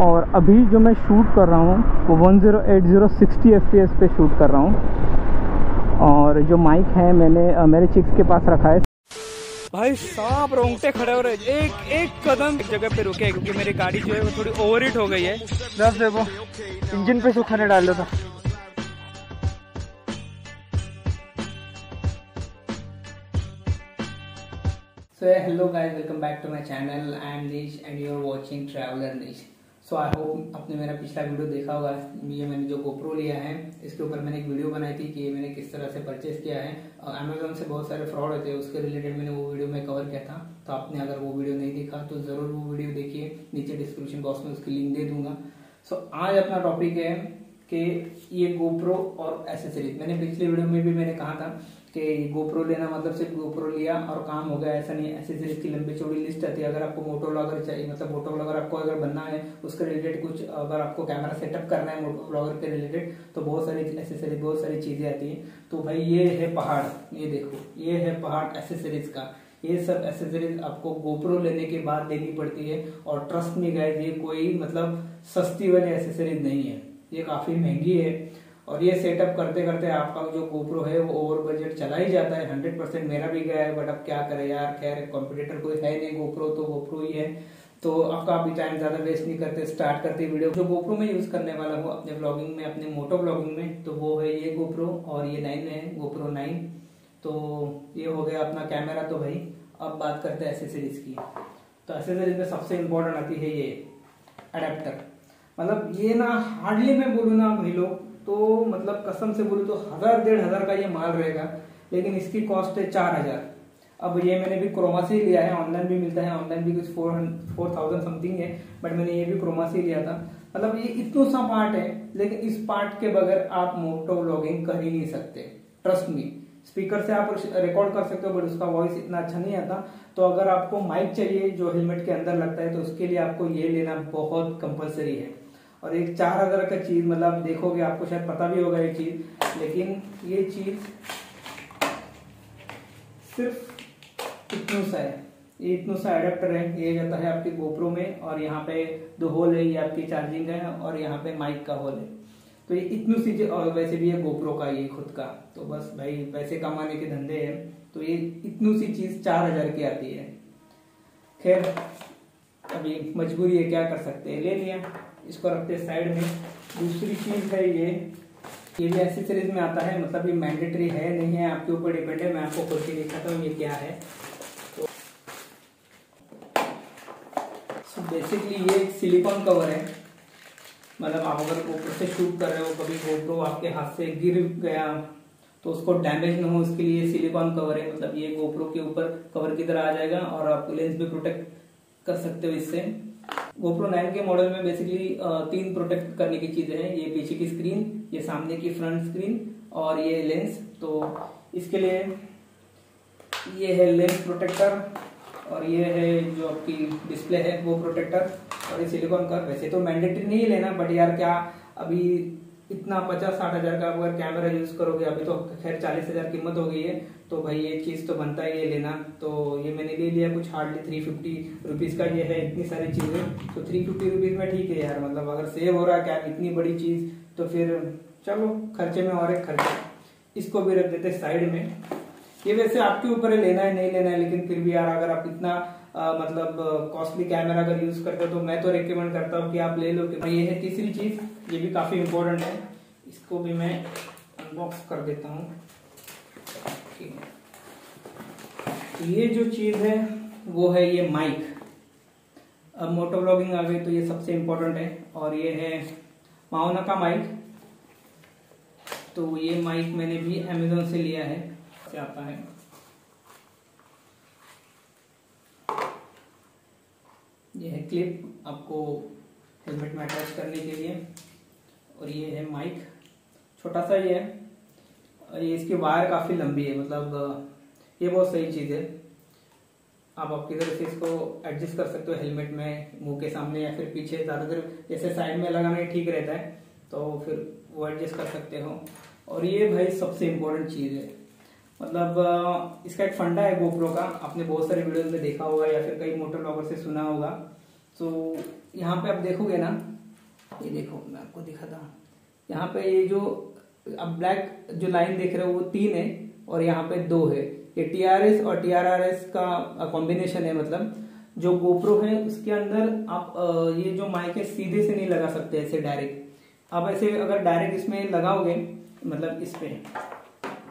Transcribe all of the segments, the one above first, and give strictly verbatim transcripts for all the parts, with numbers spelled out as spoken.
और अभी जो मैं शूट कर रहा हूँ वो one zero eight zero sixty F P S पे शूट कर रहा हूँ। और जो माइक है मैंने मेरे चिक्स के पास रखा है। भाई साहब रोंगटे खड़े हो रहे, एक एक कदम एक जगह पे रुके क्योंकि मेरी गाड़ी जो है वो थोड़ी ओवरहीट हो गई है। बस देखो इंजन पे सुखाने डाल दो था। So hello guys, welcome back to my channel. I am Nish and you are watching Traveler Nish. So I hope आपने मेरा पिछला वीडियो देखा होगा। ये मैंने जो GoPro लिया है इसके ऊपर मैंने एक वीडियो बनाई थी कि ये मैंने किस तरह से परचेस किया है। Amazon से बहुत सारे फ्रॉड होते हैं, उसके रिलेटेड मैंने वो वीडियो में कवर किया था। तो आपने अगर वो वीडियो नहीं देखा तो ज़रूर वो वीडियो देखिए, नीचे डिस्क्रिप्शन बॉक्स में उसकी लिंक दे दूंगा। सो so, आज अपना टॉपिक है कि ये GoPro और एसेसरीज। मैंने पिछले वीडियो में भी मैंने कहा था कि GoPro लेना मतलब सिर्फ GoPro लिया और काम हो गया, ऐसा नहीं। एसेसरीज की लंबी चौड़ी लिस्ट आती है। अगर आपको मोटो ब्लॉगर चाहिए, मतलब मोटो ब्लॉगर आपको अगर बनना है उसके रिलेटेड कुछ, अगर आपको कैमरा सेटअप करना है मोटो ब्लॉगर के रिलेटेड, तो बहुत सारी एसेसरीज बहुत सारी चीज़ें आती हैं। तो भाई ये है पहाड़, ये देखो ये है पहाड़ एसेसरीज का। ये सब एसेसरीज आपको GoPro लेने के बाद देनी पड़ती है। और ट्रस्ट में गाइस ये कोई मतलब सस्ती वाली एसेसरीज नहीं है, ये काफी महंगी है। और ये सेटअप करते करते आपका जो GoPro है वो ओवर बजट चला ही जाता है। हंड्रेड परसेंट मेरा भी गया है, बट अब क्या करें यार, खैर कॉम्पिटिटर कोई है नहीं, GoPro तो GoPro ही है। तो आपका अभी टाइम ज्यादा वेस्ट नहीं करते, स्टार्ट करते वीडियो। जो GoPro में यूज करने वाला हूँ अपने ब्लॉगिंग में, अपने मोटो ब्लॉगिंग में, तो वो है ये GoPro और ये नाइन है GoPro नाइन। तो ये हो गया अपना कैमरा। तो भाई अब बात करते हैं एसेसरीज की। तो एसेसरीज में सबसे इम्पोर्टेंट आती है ये अडेप्टर। मतलब ये ना हार्डली मैं बोलूँ ना भाई लोग, तो मतलब कसम से बोलूँ तो हज़ार डेढ़ हज़ार का ये माल रहेगा, लेकिन इसकी कॉस्ट है चार हज़ार। अब ये मैंने भी क्रोमा से ही लिया है, ऑनलाइन भी मिलता है, ऑनलाइन भी कुछ फोर फोर थाउजेंड समथिंग है, बट मैंने ये भी क्रोमा से ही लिया था। मतलब ये इतना सा पार्ट है, लेकिन इस पार्ट के बगैर आप मोटो व्लॉगिंग कर ही नहीं सकते। ट्रस्ट मी, स्पीकर से आप रिकॉर्ड कर सकते हो बट उसका वॉइस इतना अच्छा नहीं आता। तो अगर आपको माइक चाहिए जो हेलमेट के अंदर लगता है तो उसके लिए आपको ये लेना बहुत कंपलसरी है। और एक चार हजार का चीज, मतलब देखोगे आपको शायद पता भी होगा ये चीज, लेकिन ये चीज सिर्फ इतना सा है। ये इतना सा एडेप्टर है, ये जाता है आपके GoPro में, और यहाँ पे दो होल है, ये आपकी चार्जिंग है, और यहाँ पे माइक का होल है। तो ये इतनी चीजें, और वैसे भी है GoPro का ये खुद का, तो बस भाई पैसे कमाने के धंधे हैं। तो ये इतनी सी चीज चार हजार की आती है। खैर अभी मजबूरी है, क्या कर सकते हैं, ले लिया। इसको रखते हैं साइड में। दूसरी चीज है ये ये भी एसेसरीज में आता है, मतलब ये मैंडेटरी है नहीं है, आपके ऊपर डिपेंड है। मैं आपको खोल के दिखाता हूँ ये क्या है। तो so बेसिकली ये एक सिलिकॉन कवर है। मतलब आप अगर GoPro से शूट कर रहे हो, कभी GoPro आपके हाथ से गिर गया तो उसको डैमेज ना हो उसके लिए सिलिकॉन कवर है। मतलब ये GoPro के ऊपर कवर की तरह आ जाएगा और आप लेंस भी प्रोटेक्ट कर सकते हो इससे। GoPro नाइन के मॉडल में बेसिकली तीन प्रोटेक्ट करने की चीजें हैं, ये पीछे की स्क्रीन, ये सामने की फ्रंट स्क्रीन और ये लेंस। तो इसके लिए ये है लेंस प्रोटेक्टर और ये है जो आपकी डिस्प्ले है वो प्रोटेक्टर, और ये सिलिकॉन कवर। वैसे तो मैंडेटरी नहीं लेना, बट यार क्या अभी इतना पचास साठ हजार का अगर कैमरा यूज करोगे, अभी तो खैर चालीस हजार कीमत हो गई है, तो भाई ये चीज तो बनता ही है लेना। तो ये मैंने ले लिया, कुछ हार्डली थ्री फिफ्टी रुपीज का ये है। इतनी सारी चीजें तो थ्री फिफ्टी रुपीज में ठीक है यार, मतलब अगर सेव हो रहा है क्या इतनी बड़ी चीज, तो फिर चलो खर्चे में और एक खर्चा। इसको भी रख देते साइड में। ये वैसे आपके ऊपर लेना है नहीं लेना है, लेकिन फिर भी यार अगर आप इतना आ, मतलब कॉस्टली कैमरा अगर यूज करते हो तो मैं तो रिकमेंड करता हूँ कि आप ले लो। ये है तीसरी चीज, ये भी काफी इम्पोर्टेंट है। इसको भी मैं अनबॉक्स कर देता हूँ। ये जो चीज है वो है ये माइक। अब मोटो ब्लॉगिंग आ गई तो ये सबसे इम्पोर्टेंट है। और ये है माओनो का माइक। तो ये माइक मैंने भी अमेजोन से लिया है, से आता है। ये है क्लिप आपको हेलमेट में अटैच करने के लिए, और ये है माइक, छोटा सा ये है। और ये इसकी वायर काफ़ी लंबी है, मतलब ये बहुत सही चीज़ है। आप आपकी तरफ से इसको एडजस्ट कर सकते हो हेलमेट में, मुंह के सामने या फिर पीछे, ज़्यादातर ऐसे साइड में लगाना ठीक रहता है, तो फिर वो एडजस्ट कर सकते हो। और ये भाई सबसे इम्पोर्टेंट चीज़ है, मतलब इसका एक फंडा है GoPro का, आपने बहुत सारे वीडियोस में देखा होगा या फिर कई मोटर ब्लॉगर से सुना होगा। तो यहाँ पे आप देखोगे ना, ये देखो मैं आपको दिखाता हूँ, यहाँ पे ये जो अब ब्लैक जो लाइन देख रहे हो वो तीन है और यहाँ पे दो है। ये टी आर एस और टी आर आर एस का कॉम्बिनेशन है। मतलब जो GoPro है उसके अंदर आप ये जो माइक है सीधे से नहीं लगा सकते ऐसे डायरेक्ट। आप ऐसे अगर डायरेक्ट इसमें लगाओगे, मतलब इस पे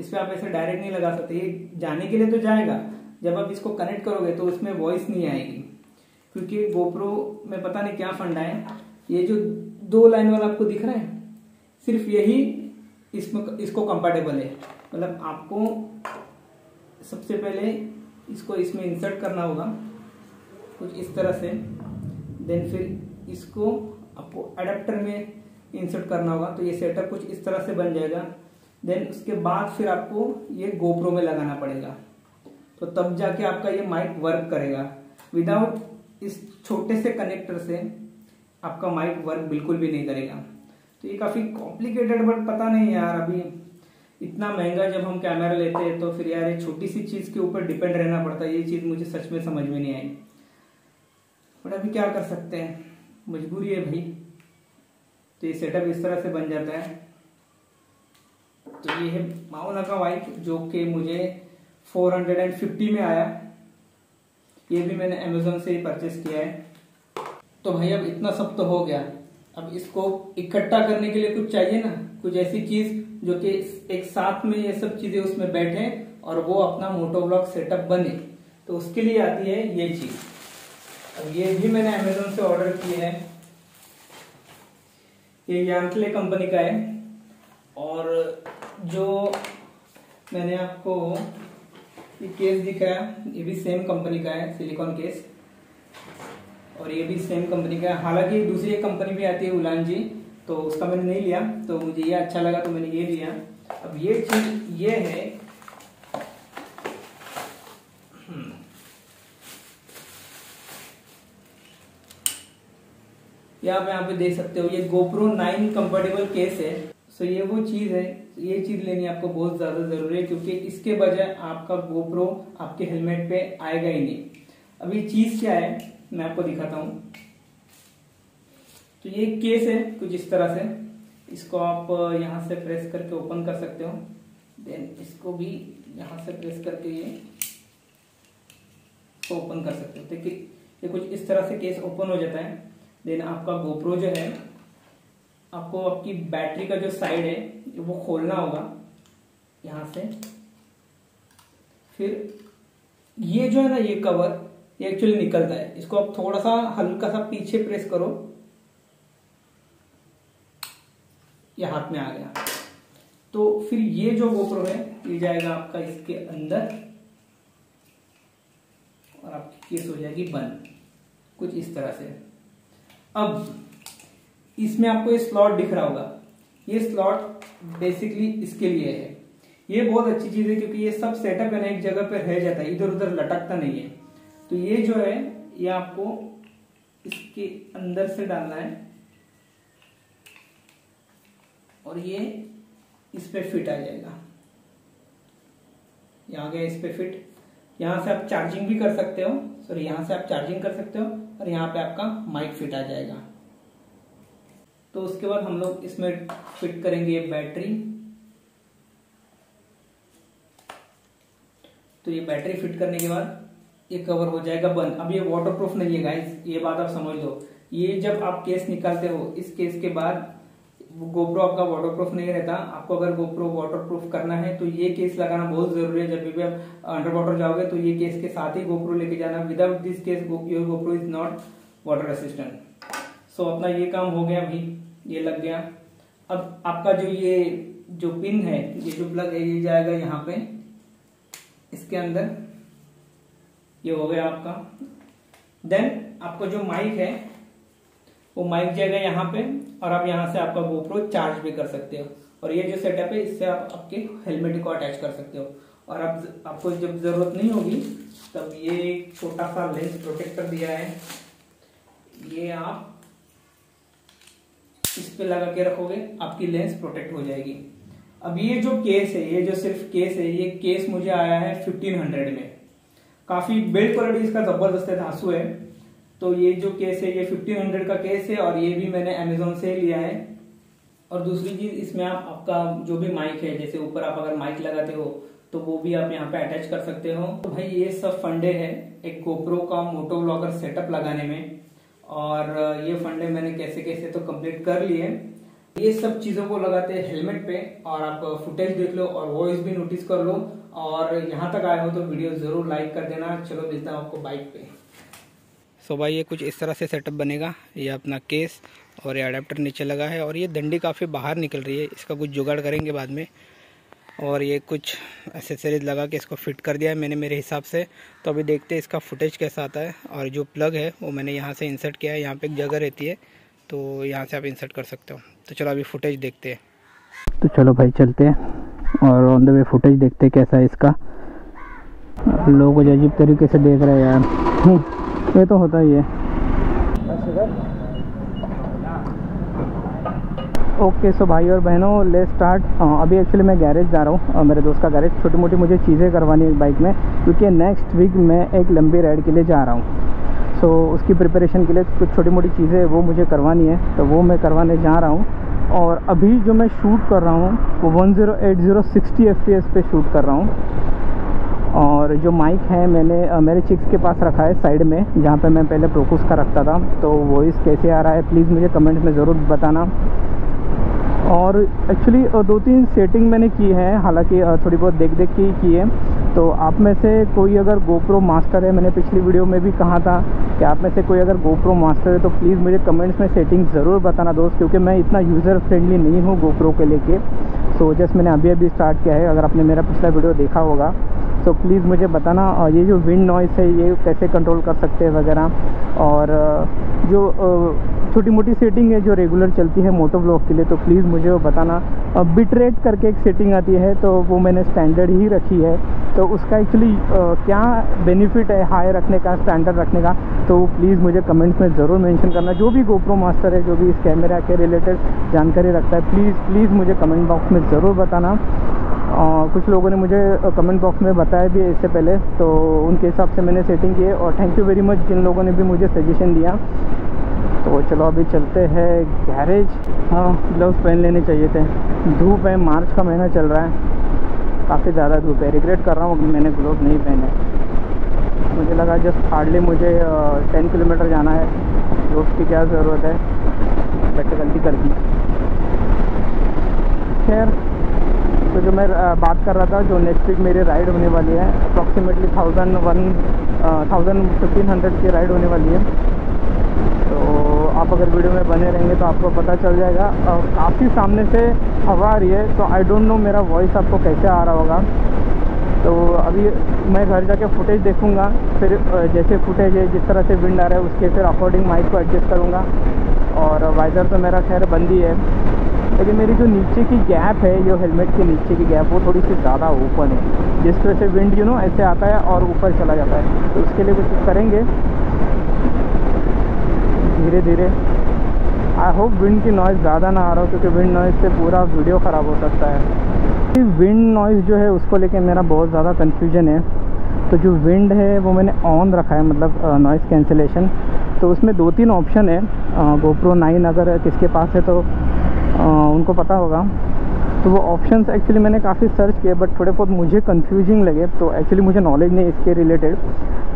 इस पे आप ऐसे डायरेक्ट नहीं लगा सकते। ये जाने के लिए तो जाएगा, जब आप इसको कनेक्ट करोगे तो उसमें वॉइस नहीं आएगी, क्योंकि GoPro में पता नहीं क्या फंडा है। ये जो दो लाइन वाला आपको दिख रहा है सिर्फ यही इसमें इसको कंपेटेबल है। मतलब आपको सबसे पहले इसको इसमें इंसर्ट करना होगा कुछ इस तरह से, देन फिर इसको आपको अडेप्टर में इंसर्ट करना होगा, तो ये सेटअप कुछ इस तरह से बन जाएगा। देन उसके बाद फिर आपको ये GoPro में लगाना पड़ेगा, तो तब जाके आपका ये माइक वर्क करेगा। विदाउट इस छोटे से कनेक्टर से आपका माइक वर्क बिल्कुल भी नहीं करेगा। तो ये काफ़ी कॉम्प्लिकेटेड, बट पता नहीं यार, अभी इतना महंगा जब हम कैमरा लेते हैं तो फिर यार ये छोटी सी चीज़ के ऊपर डिपेंड रहना पड़ता है। ये चीज़ मुझे सच में समझ में नहीं आई, बट अभी क्या कर सकते हैं, मजबूरी है भाई। तो ये सेटअप इस तरह से बन जाता है। तो ये है माओनो का वाइक, जो कि मुझे चार सौ पचास में आया। ये भी मैंने अमेजोन से ही परचेस किया है। तो भाई अब इतना सब तो हो गया, अब इसको इकट्ठा करने के लिए कुछ चाहिए ना, कुछ ऐसी चीज जो कि एक साथ में ये सब चीजें उसमें बैठे और वो अपना मोटोव्लॉग सेटअप बने। तो उसके लिए आती है ये चीज। अब ये भी मैंने अमेजोन से ऑर्डर की है। ये यांतले कंपनी का है, और जो मैंने आपको ये केस दिखाया ये भी सेम कंपनी का है, सिलिकॉन केस, और ये भी सेम कंपनी का। हालांकि दूसरी एक कंपनी भी आती है उलान जी, तो उसका मैंने नहीं लिया, तो मुझे ये अच्छा लगा तो मैंने ये लिया। अब ये चीज ये है, ये आप यहाँ पे देख सकते हो, ये GoPro नाइन कंफर्टेबल केस है। सो ये वो चीज है, ये चीज लेनी आपको बहुत ज्यादा जरूरी है, क्योंकि इसके बजाय आपका GoPro आपके हेलमेट पे आएगा ही नहीं। अब ये चीज क्या है मैं आपको दिखाता हूं। तो ये केस है कुछ इस तरह से, इसको आप यहां से प्रेस करके ओपन कर सकते हो। देन इसको भी यहां से प्रेस करके ये इसको ओपन कर सकते हो। तो ये कुछ इस तरह से केस ओपन हो जाता है। देन आपका GoPro जो है, आपको आपकी बैटरी का जो साइड है वो खोलना होगा यहां से। फिर ये जो है ना, ये कवर ये एक्चुअली निकलता है, इसको आप थोड़ा सा हल्का सा पीछे प्रेस करो, ये हाथ में आ गया। तो फिर ये जो GoPro है ये जाएगा आपका इसके अंदर और आपकी केस हो जाएगी बंद कुछ इस तरह से। अब इसमें आपको ये स्लॉट दिख रहा होगा, ये स्लॉट बेसिकली इसके लिए है। ये बहुत अच्छी चीज है, क्योंकि ये सब सेटअप है ना एक जगह पर रह जाता है, इधर उधर लटकता नहीं है। तो ये जो है ये आपको इसके अंदर से डालना है और ये इस पे फिट आ जाएगा। ये आ गया इस पे फिट। यहां से आप चार्जिंग भी कर सकते हो, सॉरी यहां से आप चार्जिंग कर सकते हो, और यहाँ पे आपका माइक फिट आ जाएगा। तो उसके बाद हम लोग इसमें फिट करेंगे ये बैटरी। तो ये बैटरी फिट करने के बाद ये कवर हो जाएगा बंद। अब ये वाटर प्रूफ नहीं है गाइस, ये बात आप समझ लो। ये जब आप केस निकालते हो, इस केस के बाद GoPro आपका वाटर प्रूफ नहीं रहता। आपको अगर GoPro वाटर प्रूफ करना है तो ये केस लगाना बहुत जरूरी है। जब भी आप अंडर वाटर जाओगे तो ये केस के साथ ही GoPro लेके जाना। Without this case your GoPro is not water resistant. So अपना ये काम हो गया भाई, ये लग गया। अब आपका जो ये जो पिन है, ये जो प्लग है, ये जाएगा यहाँ पे इसके अंदर। ये हो गया आपका। देन आपका जो माइक है वो माइक जाएगा यहाँ पे, और आप यहाँ से आपका GoPro चार्ज भी कर सकते हो। और ये जो सेटअप है इससे आप आपके हेलमेट को अटैच कर सकते हो। और आप आपको जब जरूरत नहीं होगी तब ये एक छोटा सा लेंस प्रोटेक्टर दिया है, ये आप इस पे लगा के रखोगे, आपकी लेंस प्रोटेक्ट हो जाएगी। अब ये जो केस है, ये जो सिर्फ केस है, ये केस मुझे आया है फिफ्टीन हंड्रेड में। काफी बिल्ड क्वालिटी इसका जबरदस्त है, धांसू है। तो ये जो केस है ये फिफ्टीन हंड्रेड का केस है और ये भी मैंने अमेजोन से लिया है। और दूसरी चीज इसमें आप आपका जो भी माइक है, जैसे ऊपर आप अगर माइक लगाते हो तो वो भी आप यहाँ पे अटैच कर सकते हो। तो भाई ये सब फंडे है एक गोप्रो का मोटो व्लॉगर सेटअप लगाने में, और ये फंडे मैंने कैसे कैसे तो कंप्लीट कर लिए। ये सब चीज़ों को लगाते हैं हेलमेट पे, और आप फुटेज देख लो और वॉइस भी नोटिस कर लो। और यहाँ तक आए हो तो वीडियो ज़रूर लाइक कर देना। चलो मिलता हूँ आपको बाइक पे। सो भाई ये कुछ इस तरह से सेटअप बनेगा। ये अपना केस और ये अडेप्टर नीचे लगा है, और ये डंडी काफ़ी बाहर निकल रही है, इसका कुछ जुगाड़ करेंगे बाद में। और ये कुछ एसेसरीज लगा के इसको फिट कर दिया है मैंने मेरे हिसाब से। तो अभी देखते हैं इसका फुटेज कैसा आता है। और जो प्लग है वो मैंने यहाँ से इंसर्ट किया है, यहाँ पे एक जगह रहती है तो यहाँ से आप इंसर्ट कर सकते हो। तो चलो अभी फुटेज देखते हैं। तो चलो भाई चलते हैं और ऑन द वे फुटेज देखते हैं कैसा है इसका। लोग अजीब तरीके से देख रहे हैं यार, ये तो होता ही है। ओके सो भाई और बहनों ले स्टार्ट। अभी एक्चुअली मैं गैरेज जा रहा हूँ, मेरे दोस्त का गैरेज। छोटी मोटी मुझे चीज़ें करवानी है बाइक में, क्योंकि नेक्स्ट वीक मैं एक लंबी राइड के लिए जा रहा हूँ। सो so, उसकी प्रिपरेशन के लिए कुछ छोटी मोटी चीज़ें वो मुझे करवानी है, तो वो मैं करवाने जा रहा हूँ। और अभी जो मैं शूट कर रहा हूँ वो one zero eight zero sixty F P S पे शूट कर रहा हूँ। और जो माइक है मैंने मेरे चिक्स के पास रखा है साइड में, जहाँ पर मैं पहले प्रोकोस का रखता था। तो वॉइस कैसे आ रहा है प्लीज़ मुझे कमेंट में ज़रूर बताना। और एक्चुअली दो तीन सेटिंग मैंने की है, हालांकि थोड़ी बहुत देख देख के ही की है। तो आप में से कोई अगर गोप्रो मास्टर है, मैंने पिछली वीडियो में भी कहा था कि आप में से कोई अगर गोप्रो मास्टर है तो प्लीज़ मुझे कमेंट्स में सेटिंग ज़रूर बताना दोस्त, क्योंकि मैं इतना यूज़र फ्रेंडली नहीं हूँ गोप्रो के लेके। सो जस्ट मैंने अभी अभी स्टार्ट किया है, अगर आपने मेरा पिछला वीडियो देखा होगा तो प्लीज़ मुझे बताना। और ये जो विंड नॉइस है ये कैसे कंट्रोल कर सकते हैं वगैरह, और जो छोटी मोटी सेटिंग है जो रेगुलर चलती है मोटो व्लॉग के लिए तो प्लीज़ मुझे वो बताना। और बिट रेट करके एक सेटिंग आती है तो वो मैंने स्टैंडर्ड ही रखी है। तो उसका एक्चुअली क्या बेनिफिट है हाई रखने का, स्टैंडर्ड रखने का, तो प्लीज़ मुझे कमेंट्स में ज़रूर मेंशन करना। जो भी गोप्रो मास्टर है, जो भी इस कैमरा के रिलेटेड जानकारी रखता है, प्लीज़ प्लीज़ मुझे कमेंट बॉक्स में ज़रूर बताना। और कुछ लोगों ने मुझे कमेंट बॉक्स में बताया भी इससे पहले, तो उनके हिसाब से मैंने सेटिंग की है। और थैंक यू वेरी मच जिन लोगों ने भी मुझे सजेशन दिया। तो चलो अभी चलते हैं गैरेज। हाँ, ग्लव्स पहन लेने चाहिए थे, धूप है, मार्च का महीना चल रहा है, काफ़ी ज़्यादा धूप है। रिग्रेट कर रहा हूँ मैंने ग्लव्स नहीं पहने, मुझे लगा जस्ट हार्डली मुझे टेन किलोमीटर जाना है, ग्लव्स की क्या ज़रूरत है, बट गलती कर दी। खैर तो जो मैं बात कर रहा था, जो नेक्स्ट वीक मेरी राइड होने वाली है approximately thousand one thousand fifteen hundred की राइड होने वाली है। तो आप अगर वीडियो में बने रहेंगे तो आपको पता चल जाएगा। काफ़ी सामने से हवा आ रही है, तो आई डोंट नो मेरा वॉइस आपको कैसे आ रहा होगा। तो अभी मैं घर जाके फुटेज देखूँगा, फिर जैसे फुटेज है जिस तरह से विंड आ रहा है उसके फिर अकॉर्डिंग माइक को एडजस्ट करूँगा। और वाइजर तो मेरा खैर बंदी है, लेकिन मेरी जो नीचे की गैप है, जो हेलमेट के नीचे की गैप, वो थोड़ी सी ज़्यादा ओपन है, जिस तरह से विंड यू नो ऐसे आता है और ऊपर चला जाता है। तो उसके लिए कुछ करेंगे धीरे धीरे। आई होप विंड की नॉइज़ ज़्यादा ना आ रहा हो, क्योंकि विंड नॉइज़ से पूरा वीडियो ख़राब हो सकता है। विंड नॉइज़ जो है उसको लेके मेरा बहुत ज़्यादा कन्फ्यूजन है। तो जो विंड है वो मैंने ऑन रखा है, मतलब नॉइज़ कैंसिलेशन। तो उसमें दो तीन ऑप्शन है, गोप्रो नाइन अगर किसके पास है तो आ, उनको पता होगा। तो वो ऑप्शंस एक्चुअली मैंने काफ़ी सर्च किए, बट थोड़े बहुत मुझे कंफ्यूजिंग लगे, तो एक्चुअली मुझे नॉलेज नहीं इसके रिलेटेड।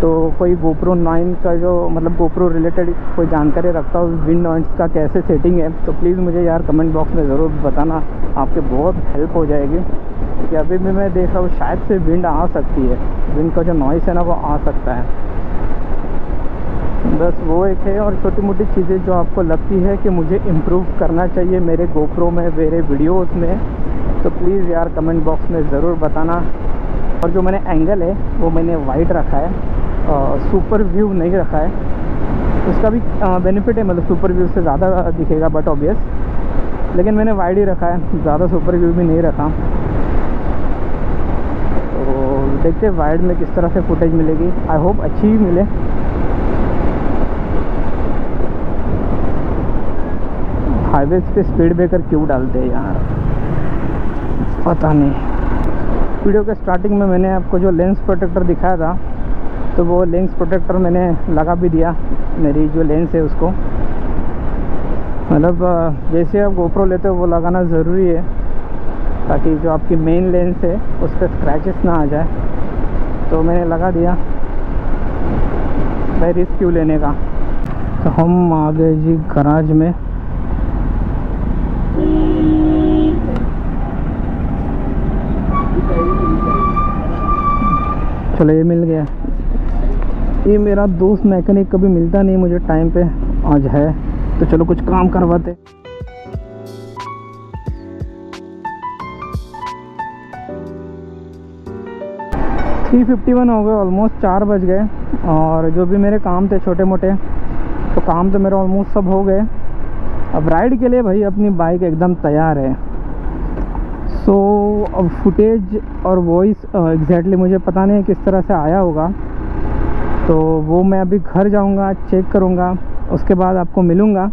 तो कोई गोप्रो नाइन का जो मतलब गोप्रो रिलेटेड कोई जानकारी रखता हो विंड नॉइज़ का कैसे सेटिंग है, तो प्लीज़ मुझे यार कमेंट बॉक्स में ज़रूर बताना, आपके बहुत हेल्प हो जाएगी। क्योंकि अभी भी मैं देख रहा हूँ शायद से विंड आ सकती है, विंड का जो नॉइज़ है ना वो आ सकता है। बस वो एक है। और छोटी मोटी चीज़ें जो आपको लगती है कि मुझे इम्प्रूव करना चाहिए मेरे गोप्रो में, मेरे वीडियोस में, तो प्लीज़ यार कमेंट बॉक्स में ज़रूर बताना। और जो मैंने एंगल है वो मैंने वाइड रखा है, आ, सुपर व्यू नहीं रखा है। उसका भी बेनिफिट है, मतलब सुपर व्यू से ज़्यादा दिखेगा बट ऑब्वियस, लेकिन मैंने वाइड ही रखा है, ज़्यादा सुपर व्यू भी नहीं रखा। तो देखते वाइड में किस तरह से फुटेज मिलेगी, आई होप अच्छी ही मिले। हाईवे पे स्पीड ब्रेकर क्यों डालते हैं यार, पता नहीं। वीडियो के स्टार्टिंग में मैंने आपको जो लेंस प्रोटेक्टर दिखाया था, तो वो लेंस प्रोटेक्टर मैंने लगा भी दिया, मेरी जो लेंस है उसको, मतलब जैसे आप GoPro लेते हो वो लगाना ज़रूरी है ताकि जो आपकी मेन लेंस है उस पर स्क्रैचेस ना आ जाए। तो मैंने लगा दिया, भाई रिस्क क्यों लेने का। तो हम आ गए जी गराज में। चलो ये मिल गया। ये मेरा दोस्त मैकेनिक कभी मिलता नहीं मुझे टाइम पे, आज है तो चलो कुछ काम करवाते। तीन इक्यावन हो गए, ऑलमोस्ट चार बज गए और जो भी मेरे काम थे छोटे मोटे, तो काम तो मेरे ऑलमोस्ट सब हो गए। अब राइड के लिए भाई अपनी बाइक एकदम तैयार है। सो so, अब फुटेज और वॉइस एग्जैक्टली मुझे पता नहीं किस तरह से आया होगा, तो वो मैं अभी घर जाऊंगा चेक करूंगा, उसके बाद आपको मिलूंगा।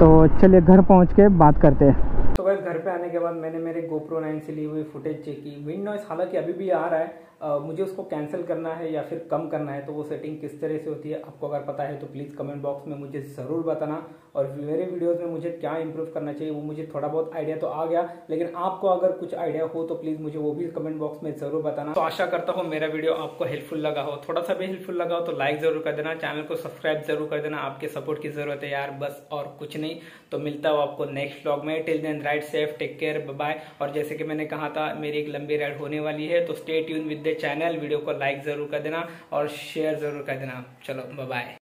तो चलिए घर पहुंच के बात करते हैं। तो भाई घर पे आने के बाद मैंने मेरे GoPro नाइन से ली हुई फुटेज चेक की। विंड नॉइस हालांकि अभी भी आ रहा है, आ, मुझे उसको कैंसिल करना है या फिर कम करना है, तो वो सेटिंग किस तरह से होती है आपको अगर पता है तो प्लीज़ कमेंट बॉक्स में मुझे ज़रूर बताना। और मेरे वीडियोस में मुझे क्या इंप्रूव करना चाहिए वो मुझे थोड़ा बहुत आइडिया तो आ गया, लेकिन आपको अगर कुछ आइडिया हो तो प्लीज़ मुझे वो भी कमेंट बॉक्स में ज़रूर बताना। तो आशा करता हूँ मेरा वीडियो आपको हेल्पफुल लगा हो, थोड़ा सा भी हेल्पफुल लगा हो तो लाइक ज़रूर कर देना, चैनल को सब्सक्राइब जरूर कर देना। आपके सपोर्ट की ज़रूरत है यार, बस और कुछ नहीं। तो मिलता हूँ आपको नेक्स्ट व्लॉग में। Till then ride safe, take care, bye. और जैसे कि मैंने कहा था मेरी एक लंबी राइड होने वाली है, तो stay tune with channel. Video को लाइक जरूर कर देना और शेयर जरूर कर देना। चलो बाय बाय।